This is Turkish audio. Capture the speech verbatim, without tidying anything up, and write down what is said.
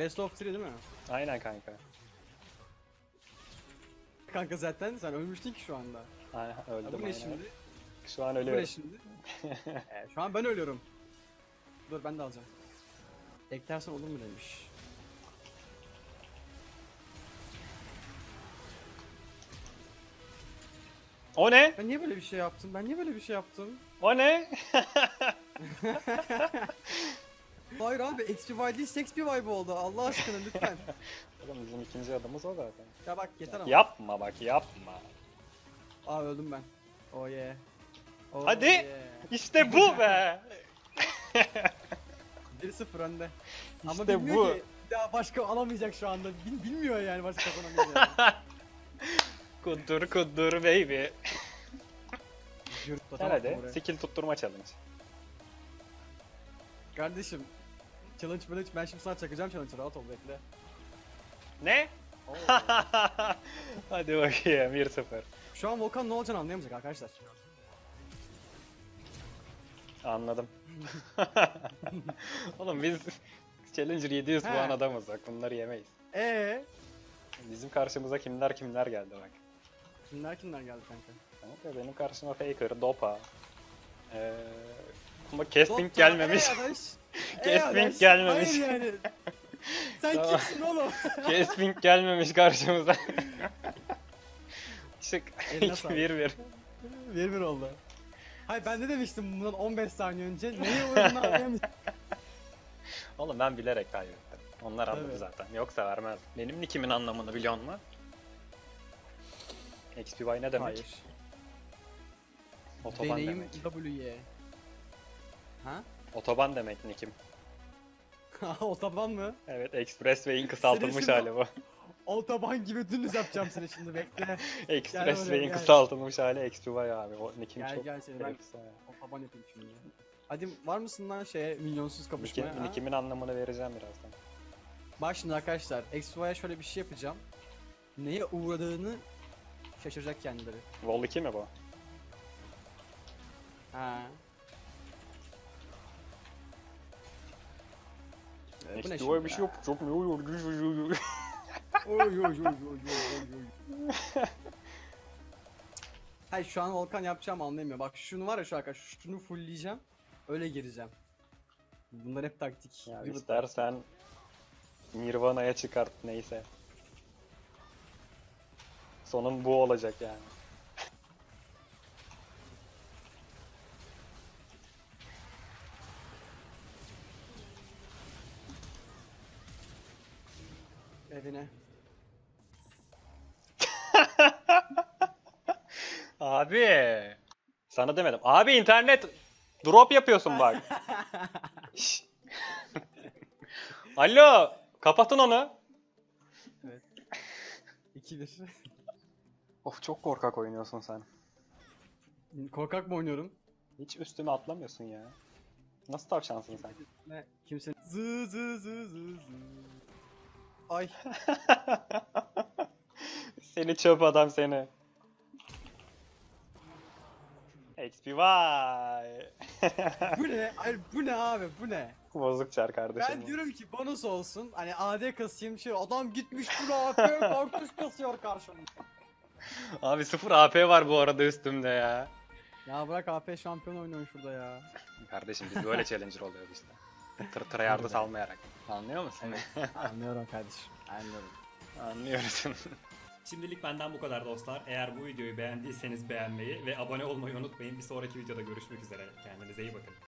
best of three değil mi? Aynen kanka. Kanka zaten sen ölmüştün ki şu anda. Aynen öldüm. Bu ne şimdi? Şu an ölüyorum. Bu ne şimdi? ee, şu an ben ölüyorum. Dur ben de alacağım. Eklersen olur mu demiş. O ne? Ben niye böyle bir şey yaptım? Ben niye böyle bir şey yaptım? O ne? Hayır abi, Expwy değil, Sexpy vibe oldu. Allah aşkına lütfen. Oğlum bizim ikinci adımız o zaten. Ya bak yeter ya, ama. Yapma bak, yapma. Aa öldüm ben. Oh yeah. Oh hadi! Yeah. İşte bu be! bir sıfır önde. Ama işte bilmiyor bu. Ki daha başka alamayacak şu anda. Bil bilmiyor yani başka kazanamayacak. Kudur kudur baby. Herhalde skill tutturma challenge. Kardeşim, challenge böyle ben şimdi sana çakacağım challenge'ı, rahat ol bekle. Ne? Oh. Hadi bakayım bir sıfır. Şu an Volkan ne olacağını anlayamayacak arkadaşlar. Anladım. Oğlum biz Challenger yedi yüz he, puan adamız bak, bunları yemeyiz. Eee? Bizim karşımıza kimler kimler geldi bak. Kimler kimler geldi kanka? Kanka benim karşıma Faker, Dopa. Eee... Ama Casping gelmemiş. Casping gelmemiş. Hayır yani. Sen kimsin oğlum? Casping gelmemiş karşımıza. Çık. bir bir. bir bir oldu. Hayır ben ne demiştim bundan on beş saniye önce? Neye uğradığını anlayamayacağım. Oğlum ben bilerek kaybettim. Onlar anladı evet zaten. Yoksa vermez. Benim nickimin anlamını biliyor musun? Expwy ne demek? Hayır. Otoban deneyim demek. W Y. Ha? Otoban demek nikim. Otoban mı? Evet, Expressway'in kısaltılmış hali bu. Otoban gibi dümdüz yapacağım seni şimdi bekle. Expressway'in kısaltılmış hali Expwy abi. O nikim gel, çok. Gel gel ben otoban yapayım şimdi. Hadi var mısın lan şeye milyonsuz kapışmaya? Nikim, nikimin anlamını vereceğim birazdan. Bak şimdi arkadaşlar, Expwy'ye şöyle bir şey yapacağım. Neye uğradığını şaşıracak kendileri. Vol iki mi bu? Ha. Expwy bir şey yok, çok ne oluyor? Hayır şu an Volkan yapacağım anlayamıyor. Bak şunu var ya şu arkadaş, şunu fullleyeceğim, öyle gireceğim. Bunlar hep taktik. Ya istersen Nirvana'ya çıkart neyse. Sonun bu olacak yani. Evine. Abi. Sana demedim. Abi internet drop yapıyorsun bak. Alo. Kapatın onu. Evet. iki bir. Of çok korkak oynuyorsun sen. Korkak mı oynuyorum? Hiç üstüme atlamıyorsun ya. Nasıl tavşansın sen? Ne? Kimse... Zı zı zı zı zı. Ay. Seni çöp adam seni. Expwy. Bu ne? Ay bu ne abi? Bu ne? Bozuk çar kardeşim. Ben bu diyorum ki bonus olsun. Hani A D kasayım şey. Adam gitmiş bu A P korkmuş kasıyor karşımda. Abi sıfır A P var bu arada üstümde ya. Ya bırak A P şampiyon oynuyor şurada ya. Kardeşim biz böyle challenger oluyoruz işte. Tırtıra yardı salmayarak. Anlıyor musun? Evet, anlıyorum kardeşim. Anlıyorum. Anlıyorsun. Şimdilik benden bu kadar dostlar. Eğer bu videoyu beğendiyseniz beğenmeyi ve abone olmayı unutmayın. Bir sonraki videoda görüşmek üzere. Kendinize iyi bakın.